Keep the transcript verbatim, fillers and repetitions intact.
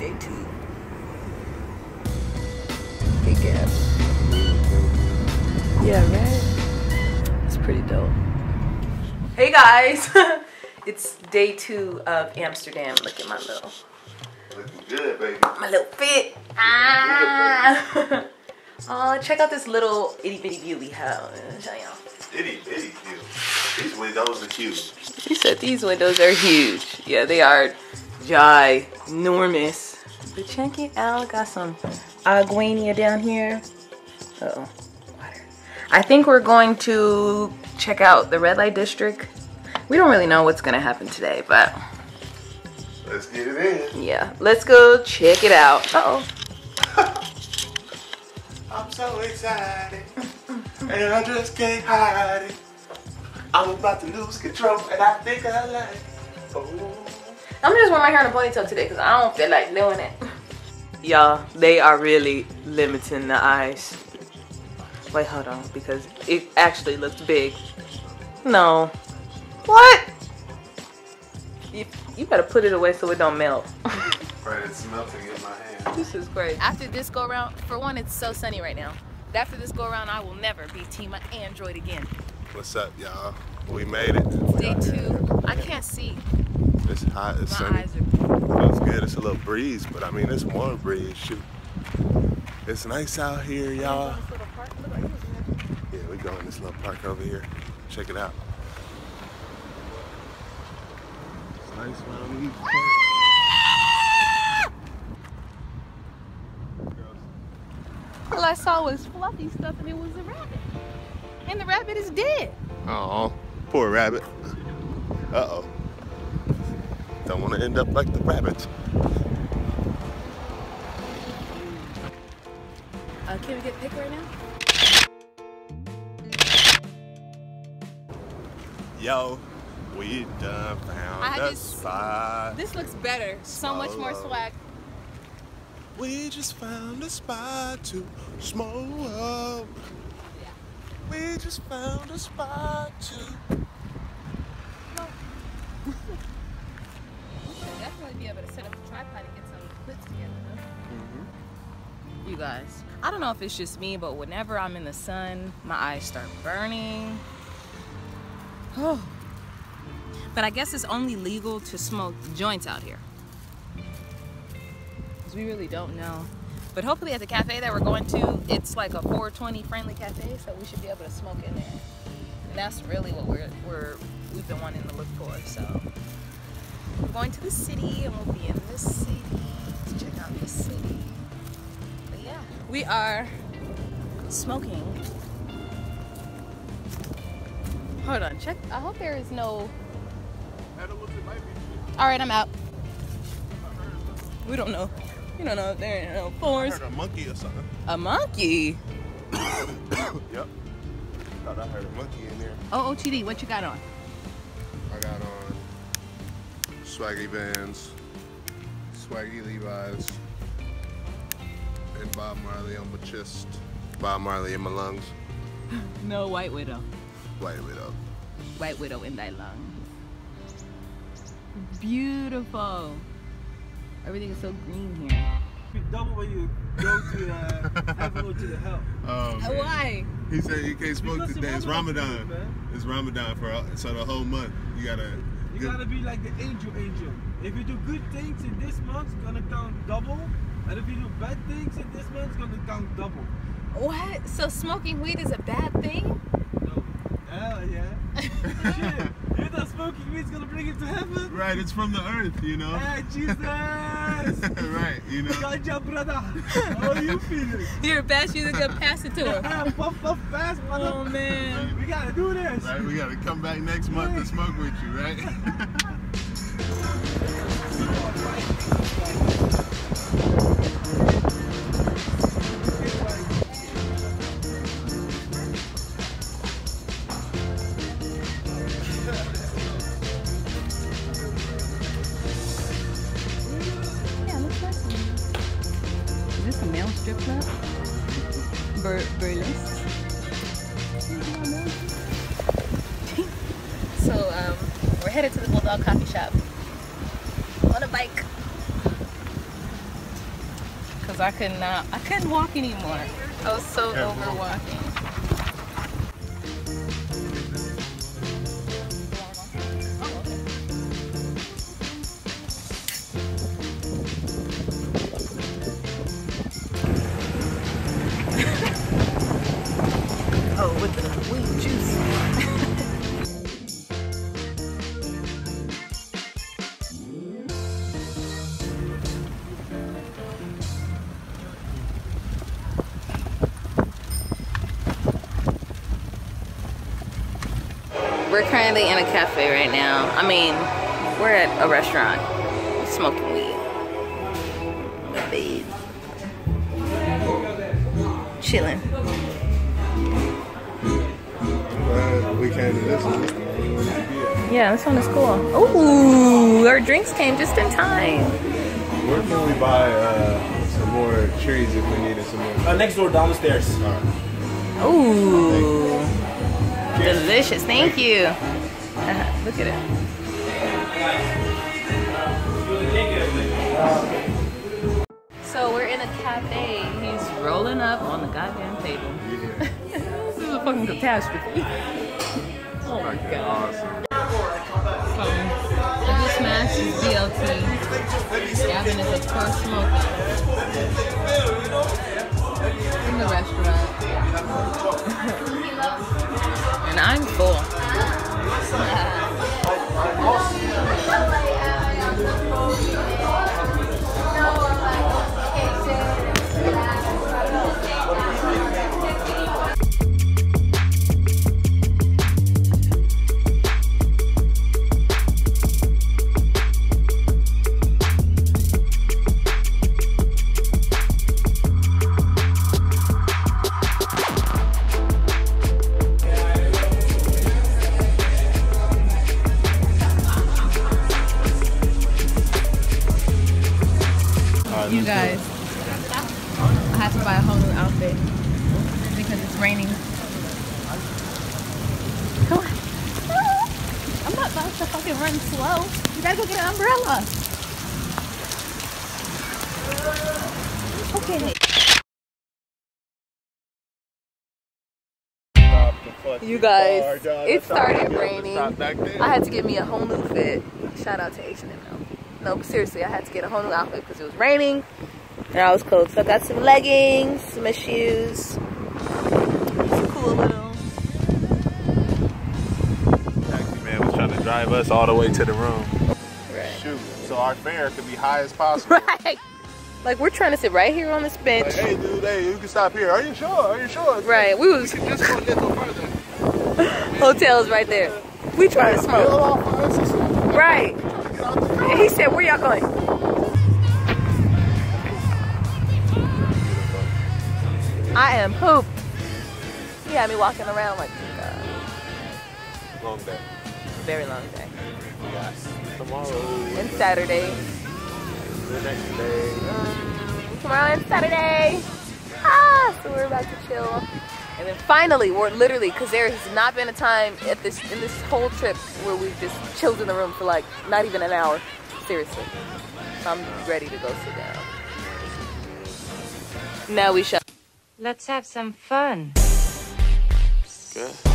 Day two. Hey, Gavin. Yeah, right? It's pretty dope. Hey, guys. It's day two of Amsterdam. Look at my little... Looking good, baby. My little fit. Ah. Oh, check out this little itty-bitty view we have. I'll show y'all. Itty-bitty view. These windows are huge. He said these windows are huge. Yeah, they are ginormous. But check it out. Got some Aguania down here. Uh-oh. Water. I think we're going to check out the red light district. We don't really know what's going to happen today, but... let's get it in. Yeah. Let's go check it out. Uh-oh. I'm so excited, and I just can't hide it. I'm about to lose control, and I think I like it. Oh. I'm just wearing my hair in a ponytail today because I don't feel like doing it. Y'all, they are really limiting the eyes. Wait, hold on, because it actually looks big. No. What? You, you better put it away so it don't melt. Right, it's melting in my hand. This is crazy. After this go around, for one, it's so sunny right now. After this go around, I will never be Team Android again. What's up, y'all? We made it. Day two. I can't see. It's hot. It's sunny. My eyes are... Feels good. It's a little breeze, but I mean, it's warm breeze. Shoot. It's nice out here, y'all. Yeah, we go in this little park over here. Check it out. It's nice around these parks. All I saw was fluffy stuff, and it was a rabbit. And the rabbit is dead. Oh, poor rabbit. Uh-oh. Don't want to end up like the rabbit. Uh, can we get picked right now? Yo, we done found a spot. This looks better. So much more swag. We just found a spot to smoke up. Yeah. We just found a spot to... No. We should definitely be able to set up a tripod and get some clips together, huh? Mm-hmm. You guys, I don't know if it's just me, but whenever I'm in the sun, my eyes start burning. Oh. But I guess it's only legal to smoke joints out here. We really don't know, but hopefully at the cafe that we're going to, it's like a four twenty friendly cafe, so we should be able to smoke in there. And that's really what we're, we're we've been wanting to look for. So we're going to the city, and we'll be in this city to check out this city. But yeah, we are smoking. Hold on, check. I hope there is no. All right, I'm out. We don't know. You don't know, there ain't no force. I heard a monkey or something. A monkey? Yep. Thought I heard a monkey in there. O O T D, what you got on? I got on swaggy Vans, swaggy Levi's, and Bob Marley on my chest. Bob Marley in my lungs. No, White Widow. White Widow. White Widow in thy lung. Beautiful. Everything is so green here. You double when you go to uh, have a go to the hell. Oh, why? He said you can't smoke because today. It's Ramadan. Ramadan. It's Ramadan for all, so the whole month. You gotta. You gotta be like the angel, angel. If you do good things in this month, it's gonna count double, and if you do bad things in this month, it's gonna count double. What? So smoking weed is a bad thing? No. Hell yeah. Shit. You thought smoking weed's gonna bring it to heaven? Right, it's from the earth, you know. Hey, Jesus! Right, you know. Ganja, brother. How are you feeling? You're best, you're gonna pass it to him. Puff, puff, fast, brother. Oh, man. We gotta do this. Right, we gotta come back next month to smoke with you, right? So um, we're headed to the Bulldog Coffee Shop on a bike. because I could not, I couldn't walk anymore. I was so yeah, over walking. We're currently in a cafe right now. I mean, we're at a restaurant. We're smoking weed. Babe. Chilling. Glad we came to this one. Yeah, this one is cool. Ooh, our drinks came just in time. Where can we buy uh, some more trees if we needed some more? Uh, next door, down the stairs. Right. Ooh. Delicious, thank you. Uh, look at it. So we're in a cafe. He's rolling up on the goddamn table. Yeah. This is a fucking catastrophe. Oh my god. So, I just smashed his B L T. Gavin is of course smoking. In the restaurant. And I'm full. You guys, I have to buy a whole new outfit because it's raining. Come on. I'm not about to fucking run slow. You gotta go get an umbrella. Okay. You guys, it started raining. I had to get me a whole new fit. Shout out to H and M though. No, but seriously, I had to get a whole new outfit because it was raining and I was cold. So I got some leggings, some shoes. It's cool little. Taxi man was trying to drive us all the way to the room. Right. Shoot, so our fare could be high as possible. Right. Like we're trying to sit right here on this bench. Like, hey dude, hey, you can stop here. Are you sure? Are you sure? Right. We was. We can just go a little further. Hotels right there. We trying to smoke. Right. And he said, where y'all going? I am pooped. He had me walking around like uh, long day. Very long day. Yes. Tomorrow. And Saturday. The next day. Um, tomorrow and Saturday. Ah, so we're about to chill. And then finally, we're literally, because there has not been a time at this in this whole trip where we've just chilled in the room for like not even an hour. Seriously. So I'm ready to go sit down. Now we shall. Let's have some fun. Good.